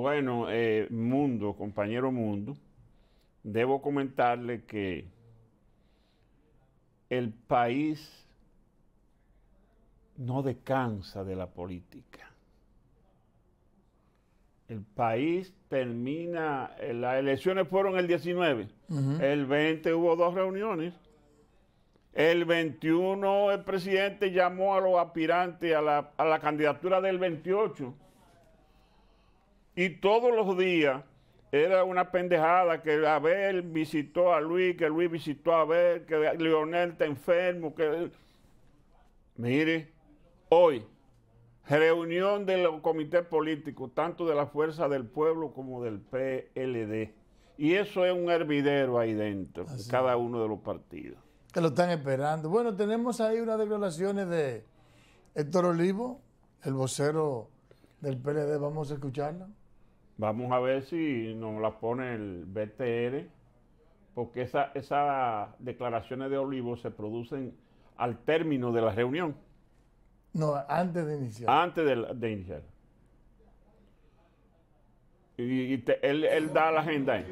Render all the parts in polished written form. Bueno, Mundo, compañero Mundo, debo comentarle que el país no descansa de la política. El país termina, las elecciones fueron el 19, el 20 hubo dos reuniones, el 21 el presidente llamó a los aspirantes a la candidatura del 28 y todos los días era una pendejada que Abel visitó a Luis, que Luis visitó a Abel, que Leonel está enfermo, que... Mire, hoy, reunión de los comités políticos, tanto de la Fuerza del Pueblo como del PLD. Y eso es un hervidero ahí dentro, de cada uno de los partidos. Que lo están esperando. Bueno, tenemos ahí unas declaraciones de Héctor Olivo, el vocero del PLD. Vamos a escucharla. Vamos a ver si nos la pone el BTR, porque esas declaraciones de Olivo se producen al término de la reunión. No, antes de iniciar. Antes de iniciar. Él da la agenda ahí.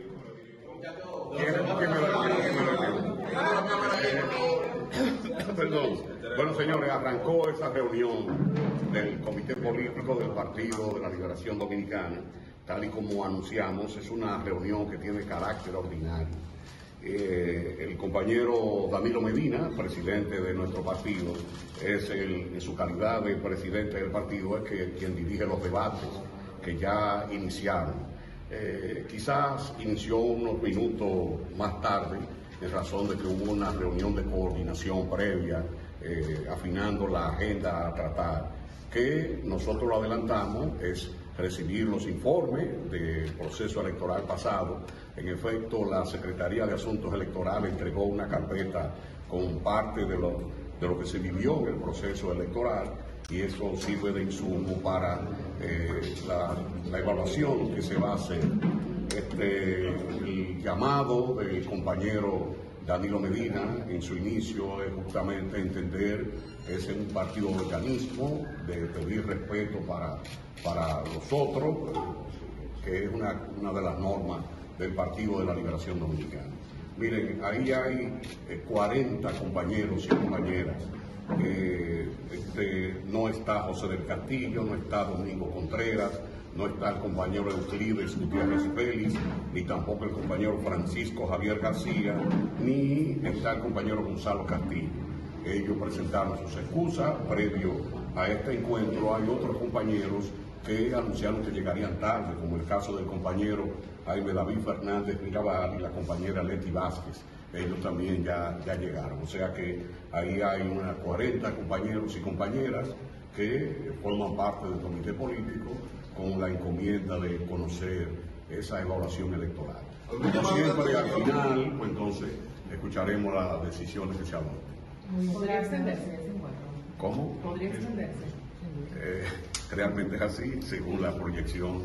Perdón. Bueno, señores, arrancó esa reunión del Comité Político del Partido de la Liberación Dominicana. Tal y como anunciamos, es una reunión que tiene carácter ordinario. El compañero Danilo Medina, presidente de nuestro partido, es en su calidad de presidente del partido, es quien dirige los debates que ya iniciaron. Quizás inició unos minutos más tarde, en razón de que hubo una reunión de coordinación previa, afinando la agenda a tratar, que nosotros lo adelantamos, es recibir los informes del proceso electoral pasado. En efecto, la Secretaría de Asuntos Electorales entregó una carpeta con parte de lo que se vivió en el proceso electoral y eso sirve de insumo para la evaluación que se va a hacer. El llamado del compañero Danilo Medina en su inicio es justamente entender que es un partido organismo de pedir respeto para los otros, que es una de las normas del Partido de la Liberación Dominicana. Miren, ahí hay 40 compañeros y compañeras. No está José del Castillo, no está Domingo Contreras, no está el compañero Euclides Gutiérrez Pérez, ni tampoco el compañero Francisco Javier García, ni está el compañero Gonzalo Castillo. Ellos presentaron sus excusas. Previo a este encuentro hay otros compañeros que anunciaron que llegarían tarde, como el caso del compañero Jaime David Fernández Mirabal y la compañera Leti Vázquez. Ellos también ya llegaron. O sea que ahí hay unas 40 compañeros y compañeras que forman parte del comité político con la encomienda de conocer esa evaluación electoral. Como siempre, al final, pues entonces, escucharemos las decisiones que se adopten. ¿Podría extenderse ese encuentro? ¿Cómo? ¿Podría extenderse? Realmente es así, según la proyección,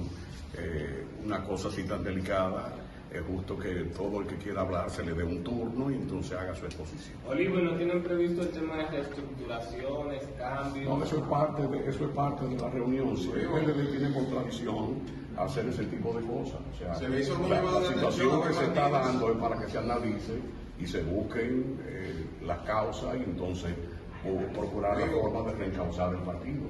una cosa así tan delicada, es justo que todo el que quiera hablar se le dé un turno y entonces haga su exposición. Olivo, ¿no tienen previsto el tema de reestructuraciones, cambios? No, eso es parte de la reunión. Si él tiene contradicción hacer ese tipo de cosas. O sea, la situación que se está dando es para que se analice y se busquen las causas y entonces procurar la forma de reencauzar el partido,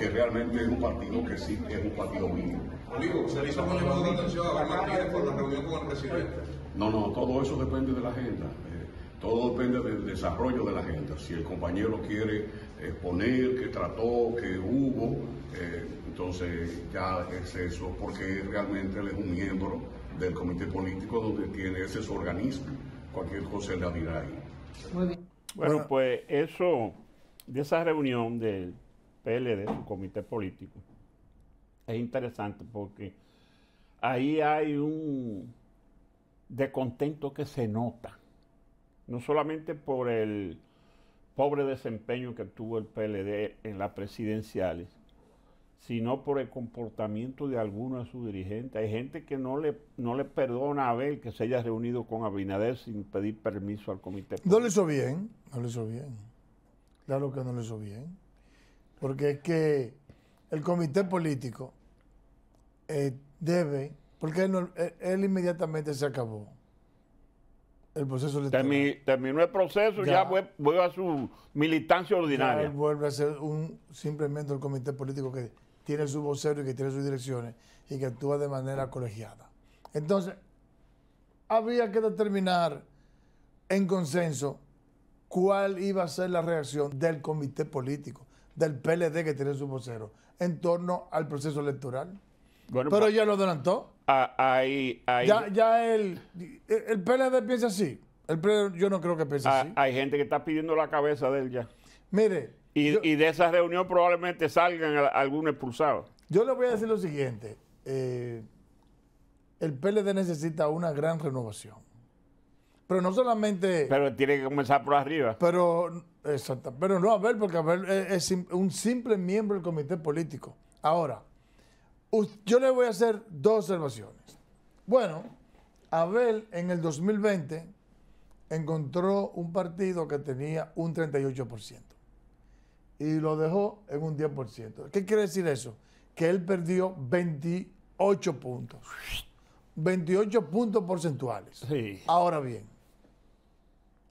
que realmente es un partido que sí es un partido mío. Olivo, ¿se le hizo un llamado de atención a Abel Martínez por la reunión con el presidente? No, no, todo eso depende de la agenda, todo depende del desarrollo de la agenda. Si el compañero quiere exponer qué trató, qué hubo, entonces ya es eso, porque realmente él es un miembro del comité político donde tiene ese su organismo, cualquier cosa le dirá ahí. Muy bien. Bueno, pues eso, de esa reunión del PLD, su comité político, es interesante porque ahí hay un descontento que se nota, no solamente por el pobre desempeño que tuvo el PLD en las presidenciales, sino por el comportamiento de algunos de sus dirigentes. Hay gente que no le perdona a Abel que se haya reunido con Abinader sin pedir permiso al comité. No le hizo bien, no le hizo bien. Claro que no le hizo bien. Porque es que el comité político debe, porque él inmediatamente se acabó el proceso electoral. Terminó el proceso, ya vuelve a su militancia ordinaria. Él vuelve a ser simplemente el comité político que tiene su vocero y que tiene sus direcciones y que actúa de manera colegiada. Entonces, había que determinar en consenso cuál iba a ser la reacción del comité político, del PLD que tiene su vocero, en torno al proceso electoral. Bueno, pero ya lo adelantó. Ahí, ya el PLD piensa así. Yo no creo que piense así. Hay gente que está pidiendo la cabeza de él ya. Mire. Y de esa reunión probablemente salgan algunos expulsados. Yo le voy a decir lo siguiente. El PLD necesita una gran renovación. Pero no solamente... Pero tiene que comenzar por arriba. Pero no Abel, porque Abel es un simple miembro del comité político. Ahora, yo le voy a hacer dos observaciones. Bueno, Abel en el 2020 encontró un partido que tenía un 38% y lo dejó en un 10%. ¿Qué quiere decir eso? Que él perdió 28 puntos. 28 puntos porcentuales. Sí. Ahora bien,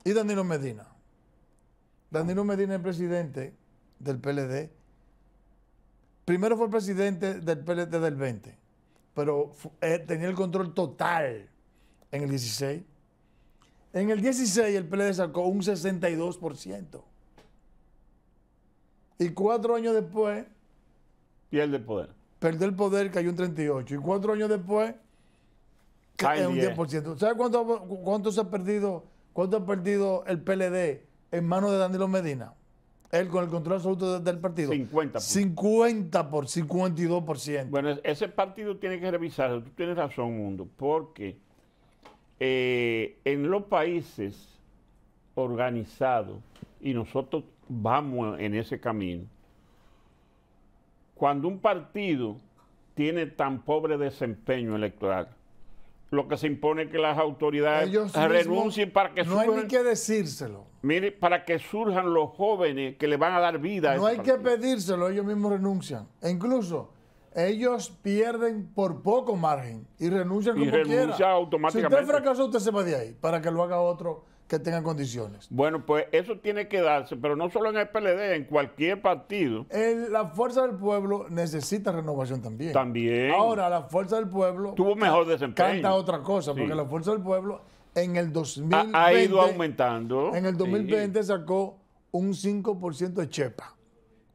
¿y Danilo Medina? Danilo Medina es presidente del PLD. Primero fue presidente del PLD del 20, pero tenía el control total en el 16. En el 16 el PLD sacó un 62%. Y 4 años después... Pierde el poder. Perdió el poder, cayó un 38%. Y 4 años después... Cae un 10%. ¿Sabes cuánto ha perdido el PLD en manos de Danilo Medina? Él con el control absoluto del partido. 50%. 52%. Bueno, ese partido tiene que revisarse. Tú tienes razón, Mundo, porque en los países organizados, y nosotros vamos en ese camino, cuando un partido tiene tan pobre desempeño electoral, lo que se impone es que las autoridades renuncien para que surjan. No hay ni que decírselo. Mire, para que surjan los jóvenes que le van a dar vida. No hay que pedírselo, ellos mismos renuncian. E incluso ellos pierden por poco margen y renuncian como quiera. Y renuncia automáticamente. Si usted fracasó, usted se va de ahí para que lo haga otro que tenga condiciones. Bueno, pues eso tiene que darse, pero no solo en el PLD, en cualquier partido. La fuerza del pueblo necesita renovación también. También. Ahora, la fuerza del pueblo... Tuvo mejor desempeño. Canta otra cosa, sí, porque la fuerza del pueblo en el 2020... Ha ido aumentando. En el 2020 sí, sacó un 5% de chepa.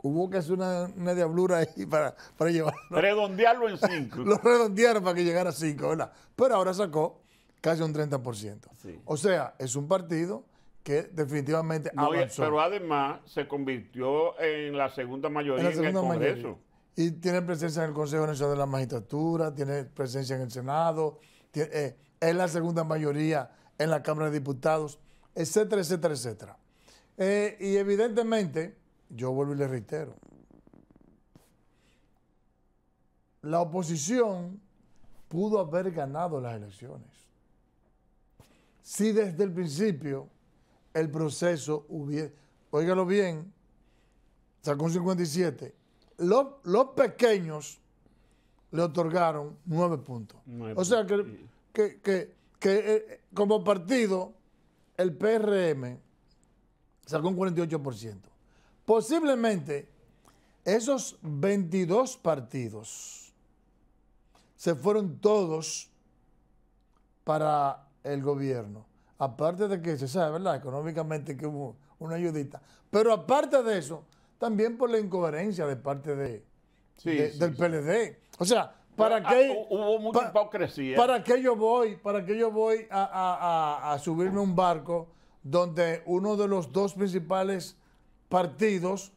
Hubo que hacer una diablura ahí para llevarlo. Redondearlo en 5. Lo redondearon para que llegara a 5, ¿verdad? Pero ahora sacó casi un 30%. Sí. O sea, es un partido que definitivamente avanzó. Pero además se convirtió en la segunda mayoría en el Congreso. Y tiene presencia en el Consejo Nacional de la Magistratura, tiene presencia en el Senado, es la segunda mayoría en la Cámara de Diputados, etcétera, etcétera, etcétera. Y evidentemente, yo vuelvo y le reitero, la oposición pudo haber ganado las elecciones si desde el principio el proceso hubiera... Óigalo bien, sacó un 57. Los pequeños le otorgaron 9 puntos. O sea que como partido, el PRM sacó un 48%. Posiblemente esos 22 partidos se fueron todos para... el gobierno, aparte de que se sabe, ¿verdad?, económicamente que hubo una ayudita, pero aparte de eso, también por la incoherencia de parte del PLD. O sea, hubo mucha hipocresía. ¿Para qué yo voy a subirme a un barco donde uno de los dos principales partidos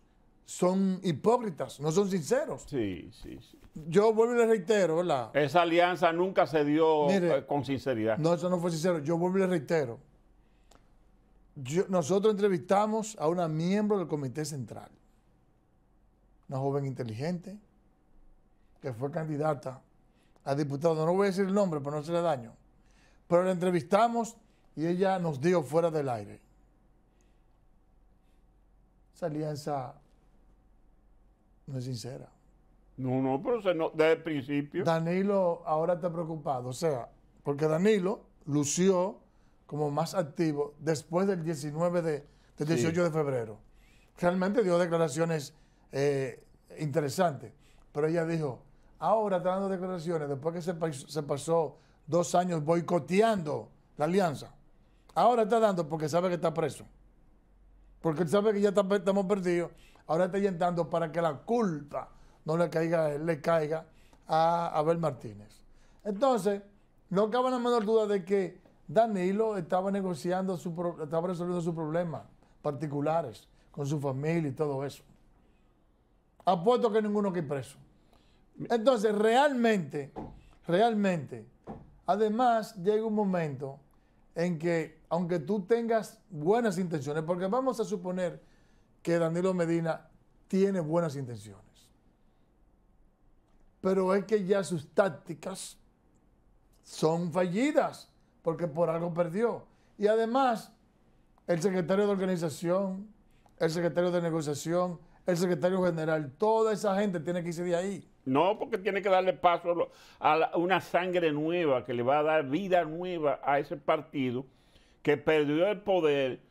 son hipócritas, no son sinceros? Sí. Yo vuelvo y le reitero, ¿verdad? Esa alianza nunca se dio con sinceridad. No, eso no fue sincero. Yo vuelvo y le reitero. Nosotros entrevistamos a una miembro del Comité Central, una joven inteligente que fue candidata a diputado. No voy a decir el nombre para no hacerle daño. Pero la entrevistamos y ella nos dio fuera del aire. Esa alianza no es sincera. No, no, pero se no, desde el principio. Danilo ahora está preocupado, o sea, porque Danilo lució como más activo después del 18 de febrero. Realmente dio declaraciones interesantes, pero ella dijo, ahora está dando declaraciones después que se pasó 2 años boicoteando la alianza. Ahora está dando porque sabe que está preso. Porque él sabe que ya estamos perdidos. Ahora está intentando para que la culpa no le caiga, a Abel Martínez. Entonces, no cabe la menor duda de que Danilo estaba negociando, estaba resolviendo sus problemas particulares con su familia y todo eso. Apuesto que ninguno que preso. Entonces, realmente, además llega un momento en que, aunque tú tengas buenas intenciones, porque vamos a suponer que Danilo Medina tiene buenas intenciones, pero es que ya sus tácticas son fallidas, porque por algo perdió. Y además, el secretario de organización, el secretario de negociación, el secretario general, toda esa gente tiene que irse de ahí. No, porque tiene que darle paso a una sangre nueva que le va a dar vida nueva a ese partido que perdió el poder,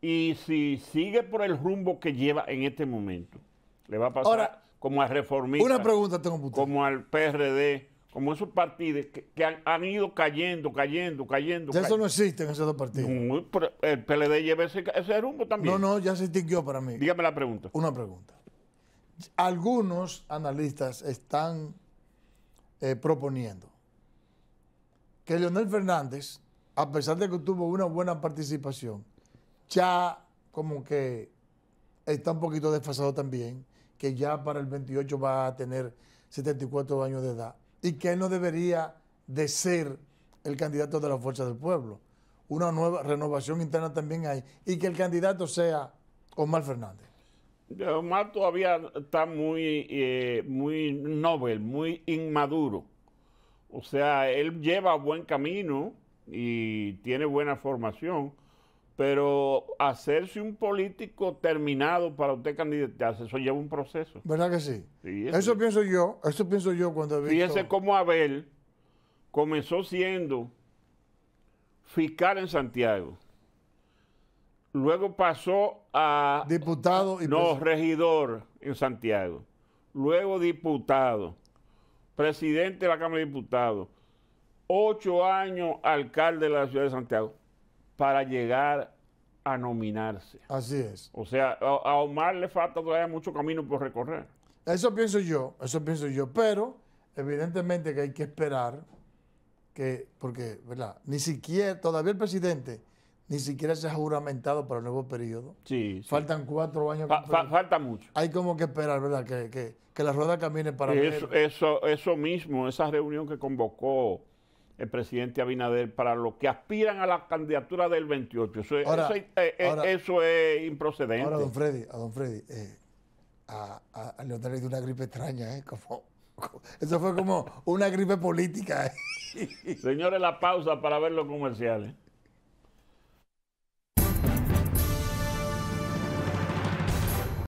y si sigue por el rumbo que lleva en este momento, le va a pasar ahora, como al reformista, una pregunta tengo, puto, como al PRD, como esos partidos que han ido cayendo. Ya eso no existe en esos dos partidos. No, pero el PLD lleva ese rumbo también. No, ya se extinguió para mí. Dígame la pregunta. Una pregunta. Algunos analistas están proponiendo que Leonel Fernández, a pesar de que tuvo una buena participación, ya como que está un poquito desfasado también, que ya para el 28 va a tener 74 años de edad, y que él no debería de ser el candidato de la Fuerza del Pueblo. Una nueva renovación interna también hay, y que el candidato sea Omar Fernández. Omar todavía está muy novel, muy inmaduro. O sea, él lleva buen camino y tiene buena formación, pero hacerse un político terminado para usted candidatarse, eso lleva un proceso. ¿Verdad que sí? Sí, eso pienso yo, cuando he visto... Fíjese cómo Abel comenzó siendo fiscal en Santiago. Luego pasó a... diputado y... No, regidor en Santiago. Luego diputado. Presidente de la Cámara de Diputados. 8 años alcalde de la ciudad de Santiago. Para llegar a nominarse. Así es. O sea, a Omar le falta todavía mucho camino por recorrer. Eso pienso yo, Pero evidentemente que hay que esperar que... Porque, ¿verdad? Ni siquiera... Todavía el presidente... Ni siquiera se ha juramentado para el nuevo periodo. Sí. Faltan 4 años. Falta mucho. Hay como que esperar, ¿verdad? Que la rueda camine para ver. Eso mismo, esa reunión que convocó el presidente Abinader para los que aspiran a la candidatura del 28. Eso es improcedente. Ahora, a don Freddy, a Leonel le dio una gripe extraña, ¿eh? Eso fue como una gripe política. Señores, la pausa para ver los comerciales.